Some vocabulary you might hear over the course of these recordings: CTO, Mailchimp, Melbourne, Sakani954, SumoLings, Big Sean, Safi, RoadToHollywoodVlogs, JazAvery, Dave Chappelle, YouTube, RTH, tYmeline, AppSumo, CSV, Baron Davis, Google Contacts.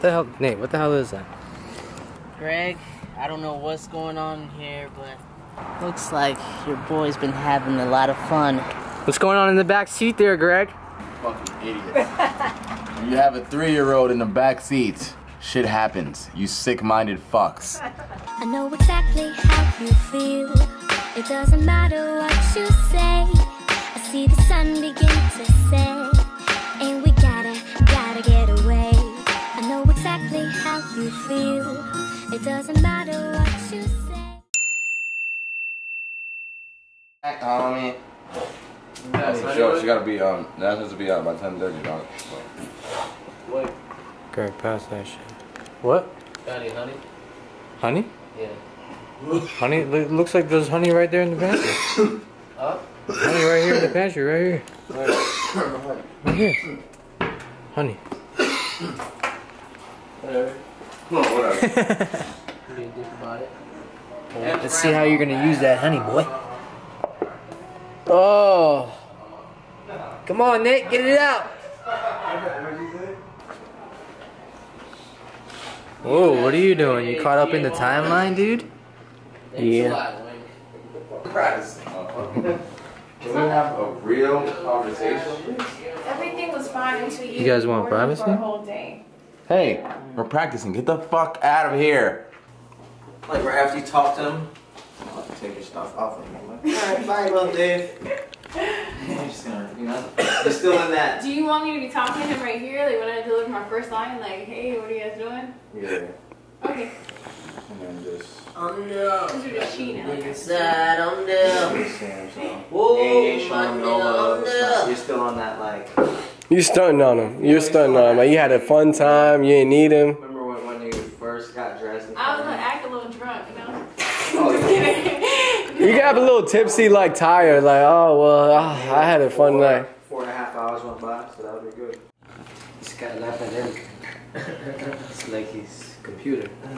the hell, Nate? What the hell is that? Greg, I don't know what's going on here, but looks like your boy's been having a lot of fun. What's going on in the back seat there, Greg? Fucking idiot. You have a 3-year-old in the back seat. Shit happens, you sick-minded fucks. I know exactly how you feel. It doesn't matter what you say. I see the sun begin to set, and we gotta get away. I know exactly how you feel. It doesn't matter what you say. She gotta be that has to be out by 10:30, dog. What? Greg, pass that shit. What? Honey. Honey? Yeah. Honey? It looks like there's honey right there in the pantry. Honey right here in the pantry, right here. Right here. Honey. Whatever. Oh, whatever. What do you think about it? Let's see how you're gonna use that honey, boy. Oh. Come on, Nick, get it out. What did you say? Whoa, what are you doing? You caught up in the timeline, dude? Yeah. Can we have a real conversation? Everything was fine until you guys want privacy? Hey, we're practicing. Get the fuck out of here. Like right after you talk to him, I'll have to take your stuff off of you. Alright, bye, little dude. You're still in that. Do you want me to be talking to him right here? Like when I deliver my first line, like, hey, what are you guys doing? Yeah. Okay. And then just. I'm down. Because you're just cheating. I'm down. Whoa, I'm down. You're still on that, like. You're stunting on him. You're stunting on him. Like, you had a fun time. You didn't need him. Remember when you first got dressed? I was going to act a little drunk, you know? Oh, just kidding. You got a little tipsy, like tired, like, oh, well, I had a fun night. 4.5 hours went by, so that would be good. This guy laughed at him. It's like his computer. I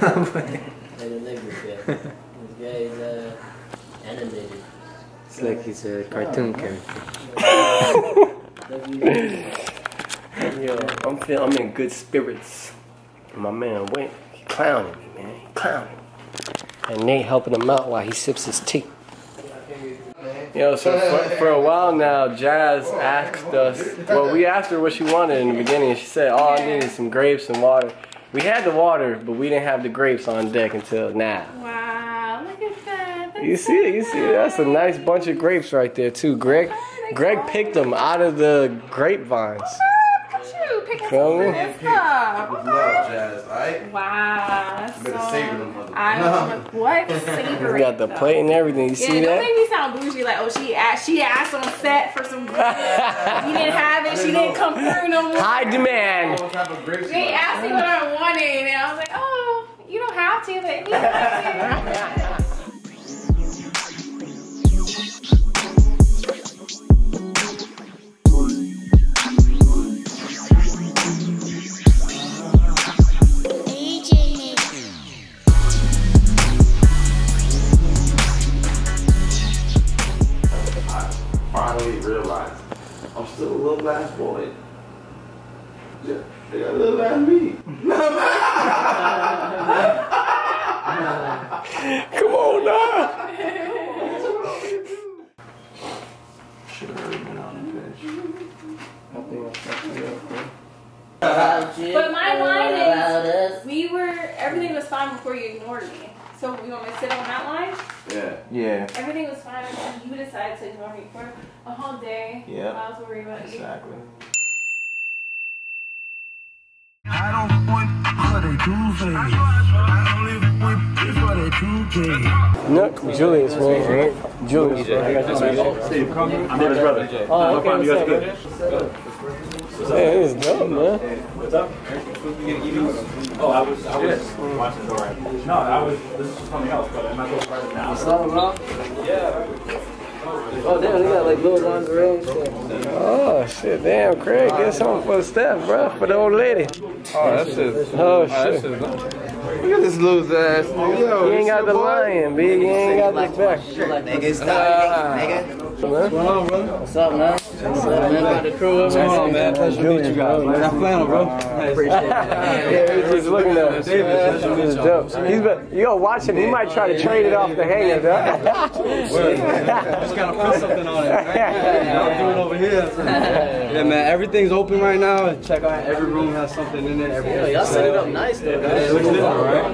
don't like this guy. This guy is animated. It's like he's a cartoon character. Yo, I'm in good spirits. My man went, he clowning me, man. He clowning me. And Nate helping him out while he sips his tea. Yo, so for a while now, Jazz asked us, well, we asked her what she wanted in the beginning, and she said, oh, I needed some grapes and water. We had the water, but we didn't have the grapes on deck until now. Wow, look at that. That's you see it? That's a nice bunch of grapes right there, too. Greg picked them out of the grapevines. Wow. What? We got the plate and everything. You see that? Don't make me sound bougie like, oh, she asked on set for some grapes. You didn't have it. She didn't come through no more. High demand. They asked me what I wanted, and I was like, oh, you don't have to, but you have to. But my line is, everything was fine before you ignored me. So you want me to sit on that line? Yeah. Everything was fine until you decided to ignore me for a whole day. Yeah. I was worried about you. Exactly. I don't want for the duvet. I only want for the duvet. Look, Julius, right? Julius, I got this one. I'm his brother. Oh, okay. You guys good? Yeah, it's dope, man. What's up? Oh, I was watching the right. No, this is something else, but I'm not going to find it now. What's up, bro? Yeah. Oh, damn, he got like little lingerie and shit. Oh, shit, damn, Craig, get something for the staff, bro, for the old lady. Oh, that's it. Oh, shit. Look at this loser ass nigga. Yo, you ain't got the lion, big. You ain't got the back. Nigga, stop, nigga. What's up, man? What's going on, man? Pleasure to meet you guys. Nice flannel, bro. Nice. Appreciate it. Yeah, he's looking at David. Yo, watch him. He might try to trade it off the hanger, though. Just gotta put something on it, right? I'll do it over here. Yeah, man. Everything's open right now. Check out every room has something in there. Y'all set it up nice, though. It looks different, right?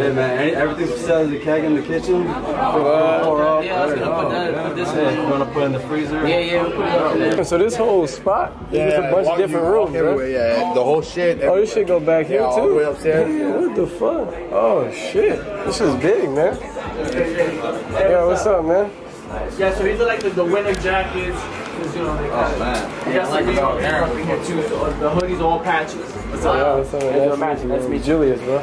Yeah, man. Everything's besides the keg in the kitchen. Yeah, I was gonna put this one. You wanna put in the freezer? Yeah, we'll put it up there. So this whole spot is just a bunch of different rooms, right? Yeah, the whole shit. Everywhere. Oh, this shit go back here, too? All the way upstairs. Yeah, what the fuck? Oh, shit. This is big, man. Yeah, what's up, man? Yeah, so these are like the winter jackets. You got like the air up in here, too. So the hoodies are all patches. What's up? That's me, Julius, bro.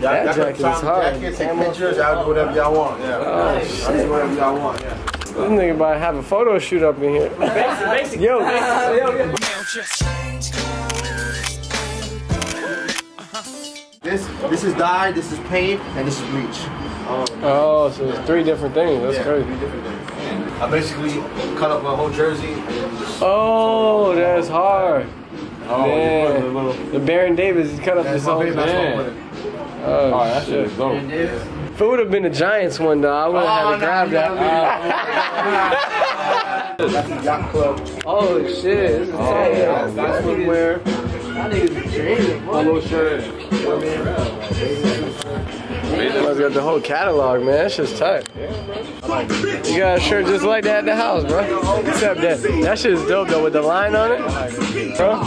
That jacket is hard. Jackets, take pictures, I'll do whatever y'all want. Yeah. I'll do whatever y'all want. Yeah. This nigga about to have a photo shoot up in here. Basic. Yo. This is dye, this is paint, and this is bleach. Oh, so there's three different things. That's crazy. Three different things. I basically cut up my whole jersey. Oh, that's hard. Oh, man. The Baron Davis is cut up his whole man. Oh, that shit is dope. If it would have been the Giants one, though, I would have had to grab that. That's a yacht club. Oh, shit. This is tight. That's what we wear. That nigga's dreaming, boy. My little shirt. I got the whole catalog, man. That shit's tight. You got a shirt just like that at the house, bro. Except that shit is dope, though, with the line on it. Bro.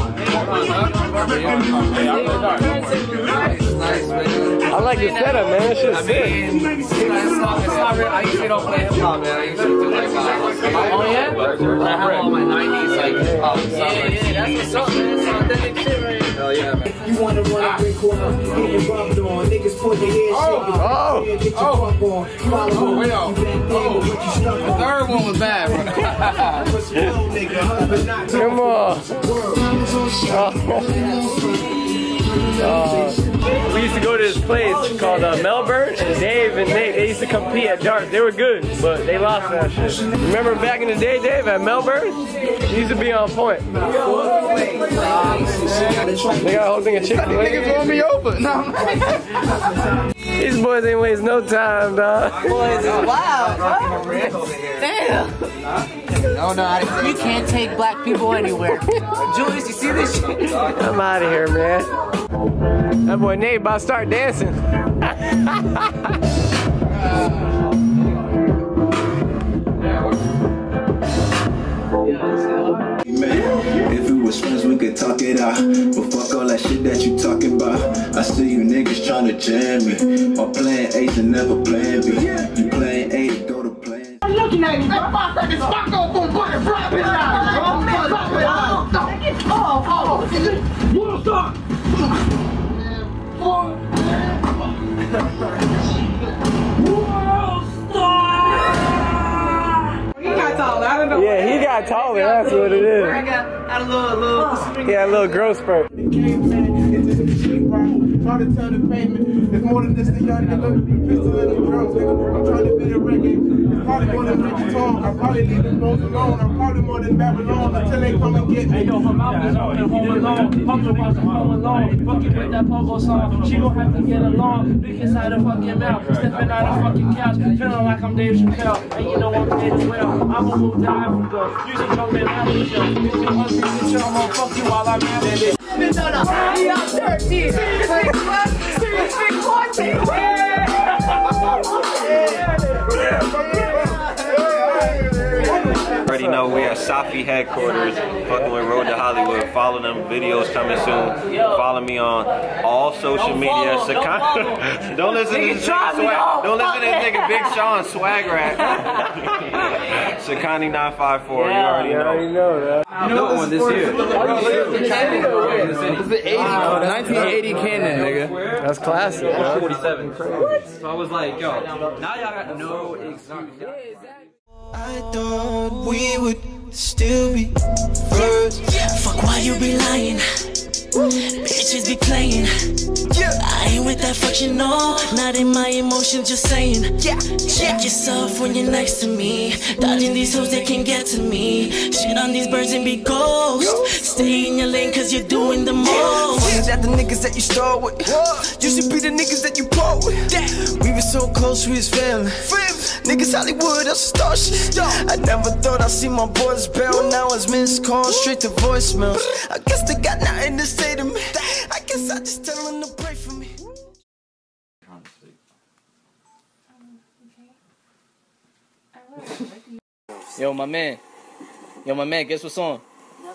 I like your setup, man. It's just sick. I usually don't play hip hop, man. I usually do like I have all my 90s, like pop stuff. That's what's up, man. It's authentic shit right here. Hell yeah, man. You wanna run a big corner, getting rubbed on. Niggas put their head shit. Get your pump on. Follow me. The third one was bad, bro. Come on. We used to go to this place called Melbourne, and Dave and Nate, they used to compete at darts. They were good, but they lost that shit. Remember back in the day, Dave, at Melbourne? He used to be on point. They got a whole thing of chicken. Niggas won't be open. No. These boys ain't waste no time, dog. Boys is wild, bro. Damn. No, you can't take black people anywhere. Julius, you see this shit? I'm out of here, man. That boy Nate about to start dancing. If we was friends, we could talk it out. But fuck all that shit that you talking about. I see you niggas trying to jam me. I'm playing A's and never playing B. You playing A, go to play. Looking at you, that 5 seconds, fuck off, boom, fucking drop it out, bro. Drop it out. You don't stop. He got taller, I don't know. Yeah, he got taller, that's what it is. I got a little yeah, a little growth spurt. Try to tell the payment. It's more than this thing, y'all nigga. Pistol in the drums, nigga. I'm trying to build a record. It's probably more than Ricky Tong. I probably leave them bones alone. I'm probably more than Babylon until they come and get me. Hey, yo, her mouth is open, home alone. Pumpkin was home alone. Fucking with that pogo song. She gon' have to get along. Big inside her fucking mouth. Stepping out of fucking couch. Feeling like I'm Dave Chappelle. And you know I'm paid as well. I'm a move to Africa. Usually don't man out of the show. If you want to see the show, I'm gonna fuck you while I'm at it. I'm dirty. Already know we at Safi headquarters, fucking with Road to Hollywood. Follow them, videos coming soon. Follow me on all social media. Don't listen to this nigga swag. Don't listen to this nigga Big Sean swag rap. Sakani954, you already know. You know one this year. This is the 1980 Canon, nigga. That's classic. 47. What? So I was like, yo, now y'all got no exactly. I thought we would still be birds. Fuck, why you be lying? Bitches be playing. Yeah. I ain't with that fuck, you know. Not in my emotions, just saying. Yeah. Check yourself when you're next to me. Dodging these hoes, they can't get to me. Shit on these birds and be ghost. Stay in your lane, cause you're doing the most. Pointed at the niggas that you start with. You should be the niggas that you part with. We were so close, we was family. Niggas Hollywood, that's star shit. I never thought I'd see my boys bail. Now it's missed calls, straight to voicemails. I guess they got nothing to say to me. I guess I just tell them to pray for me. Can't sleep. Okay. Yo, my man, guess what's on? No,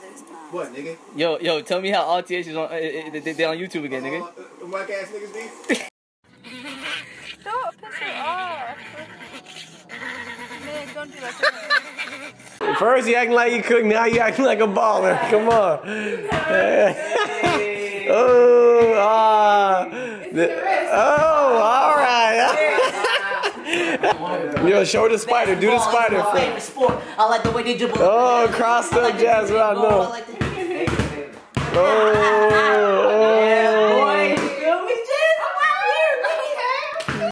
there's not. What, nigga? Yo, tell me how RTH is on. They're on YouTube again, nigga. Whack ass niggas, these? Don't piss me off. Man, don't do that. First you acting like you cook, now you acting like a baller. Come on. Oh, all right. Yo, show the spider. Do the spider. I like the way they dribble. Oh, crossed up jazz. What I know. Oh.